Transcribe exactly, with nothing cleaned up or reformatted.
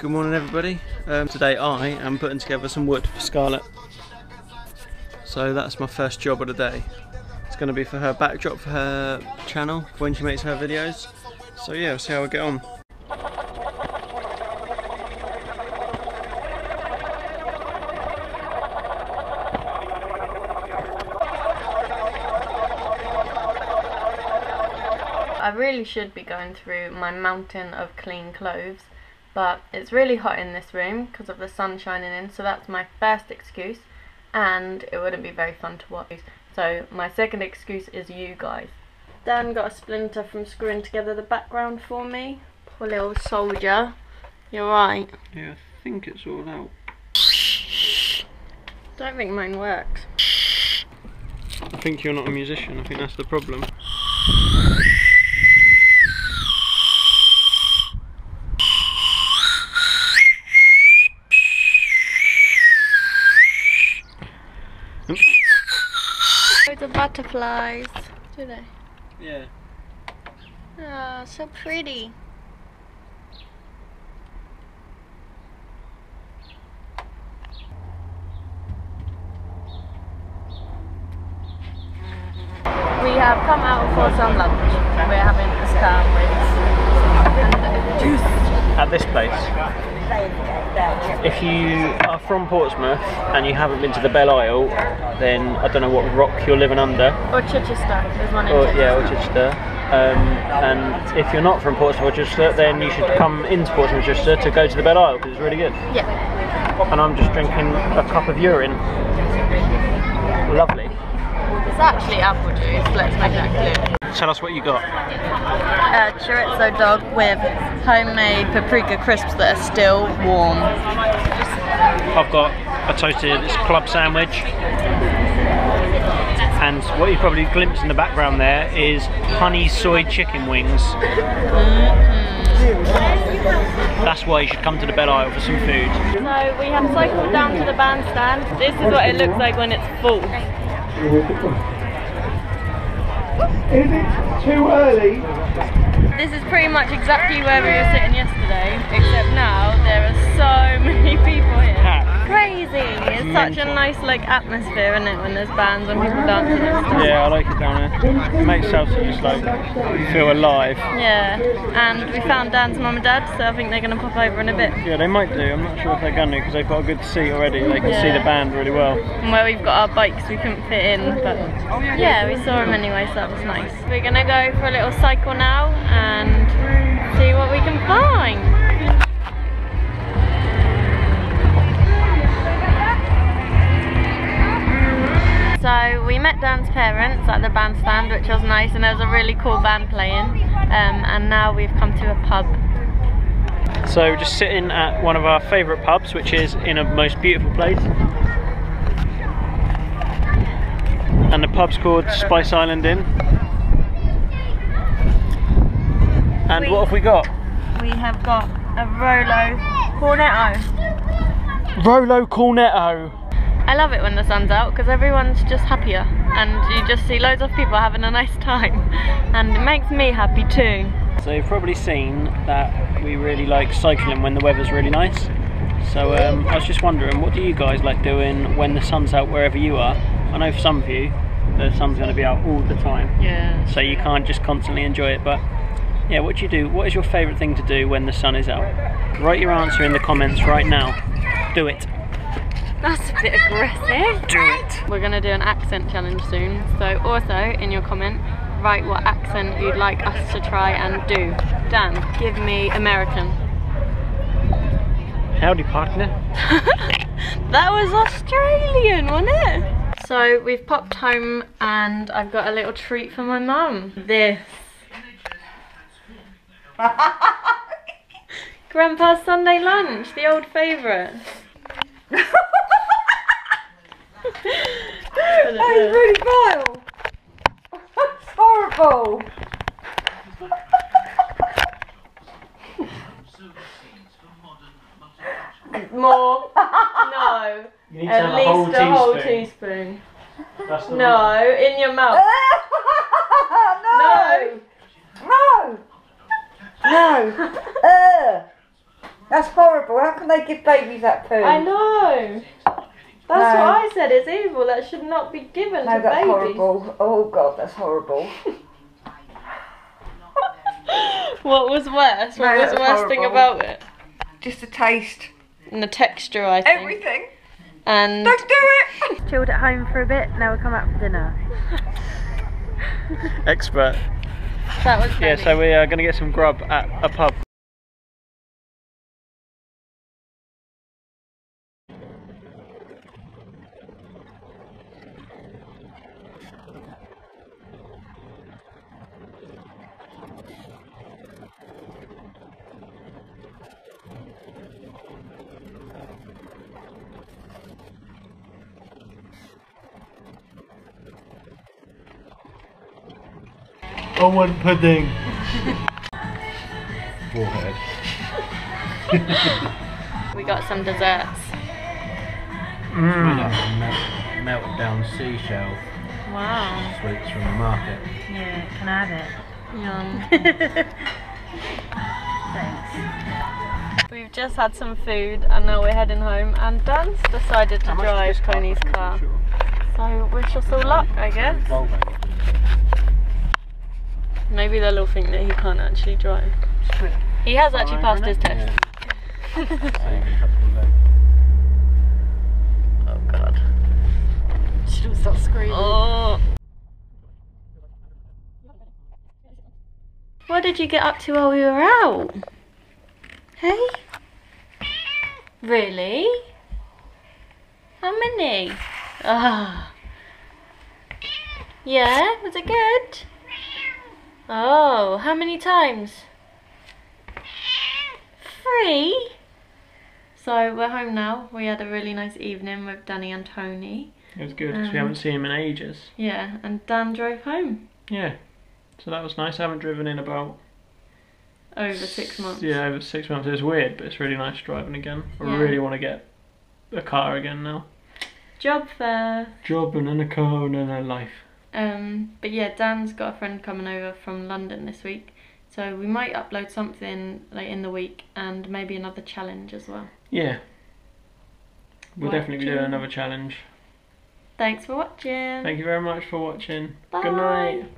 Good morning everybody. Um, today I am putting together some wood for Scarlett. So that's my first job of the day. It's going to be for her backdrop for her channel for when she makes her videos. So yeah, we'll see how we get on. I really should be going through my mountain of clean clothes, but it's really hot in this room because of the sun shining in, so that's my first excuse, and it wouldn't be very fun to watch. So my second excuse is you guys. Dan got a splinter from screwing together the background for me. Poor little soldier. You're right. Yeah, I think it's all out. Don't think mine works. I think you're not a musician. I think that's the problem. The butterflies, do they? Yeah. Ah, oh, so pretty. We have come out for some lunch. We're having a sandwich and juice. At this place. If you are from Portsmouth and you haven't been to the Belle Isle, then I don't know what rock you're living under. Or Chichester, there's one in or, Chichester. Yeah, or Chichester. Um, and if you're not from Portsmouth or Chichester, then you should come into Portsmouth or Chichester to go to the Belle Isle, because it's really good. Yeah. And I'm just drinking a cup of urine. Lovely. It's actually apple juice, let's make that clear. Tell us what you got. Uh, chorizo dog with homemade paprika crisps that are still warm. I've got a toasted club sandwich. And what you probably glimpsed in the background there is honey soy chicken wings. Mm-hmm. That's why you should come to the Belle Isle for some food. So we have cycled down to the bandstand. This is what it looks like when it's full. Is it too early? This is pretty much exactly where we were sitting yesterday, except now there are so many people here. Crazy! It's such a nice like atmosphere, isn't it, when there's bands and people dancing and stuff. Yeah, I like it down here. It makes yourself just like feel alive. Yeah, and we found Dan's mum and dad, so I think they're going to pop over in a bit. Yeah, they might do. I'm not sure if they're going to, because they've got a good seat already. They can yeah. see the band really well. And where we've got our bikes we couldn't fit in, but yeah, we saw them anyway, so that was nice. We're going to go for a little cycle now and see what we can find. So we met Dan's parents at the bandstand, which was nice, and there was a really cool band playing, um, and now we've come to a pub. So we're just sitting at one of our favourite pubs, which is in a most beautiful place. And the pub's called Spice Island Inn. And we, what have we got? We have got a Rolo Cornetto. Rolo Cornetto! I love it when the sun's out because everyone's just happier and you just see loads of people having a nice time, and it makes me happy too. So you've probably seen that we really like cycling when the weather's really nice, so um, I was just wondering, what do you guys like doing when the sun's out wherever you are? I know for some of you the sun's going to be out all the time, yeah, so you can't just constantly enjoy it, but yeah, what do you do? What is your favourite thing to do when the sun is out? Write your answer in the comments right now. Do it. That's a bit aggressive. Do it. We're going to do an accent challenge soon. So also, in your comment, write what accent you'd like us to try and do. Dan, give me American. Howdy, partner. That was Australian, wasn't it? So we've popped home and I've got a little treat for my mum. This. Grandpa's Sunday lunch, the old favourite. That is really vile! That's horrible! More? No. You need to at least a whole teaspoon. Whole teaspoon. No, one. In your mouth. No! No! No! No! No. uh. That's horrible. How can they give babies that poo? I know. That's no. what I said. It's evil. That should not be given no, to that's babies. Horrible. Oh God, that's horrible. What was worse? What no, was the worst horrible. thing about it? Just the taste. And the texture, I think. Everything. And don't do it! Chilled at home for a bit, now we come out for dinner. Expert. That was funny. Yeah, so we are going to get some grub at a pub. I want pudding. Forehead. We got some desserts. Mm. It's made up of melt down seashell. Wow. Sweets from the market. Yeah, can I have it? Yum. Thanks. We've just had some food and now we're heading home. And Dan's decided to drive Tony's car. Sure. So wish us all luck, I guess. Well, maybe they'll all think that he can't actually drive. He has actually passed his test. Oh God. Should we stop screaming? Oh. What did you get up to while we were out? Hey? Really? How many? Ah. Oh. Yeah, was it good? Oh, how many times? Three? So we're home now. We had a really nice evening with Danny and Tony. It was good because um, we haven't seen him in ages. Yeah, and Dan drove home. Yeah, so that was nice. I haven't driven in about... Over six months. Yeah, over six months. It was weird, but it's really nice driving again. I yeah. really want to get a car again now. Job fair. Job and then a car and then a life. Um, but yeah, Dan's got a friend coming over from London this week, so we might upload something like in the week and maybe another challenge as well. Yeah, we'll watching. definitely be doing another challenge. Thanks for watching. Thank you very much for watching. Bye. Good night.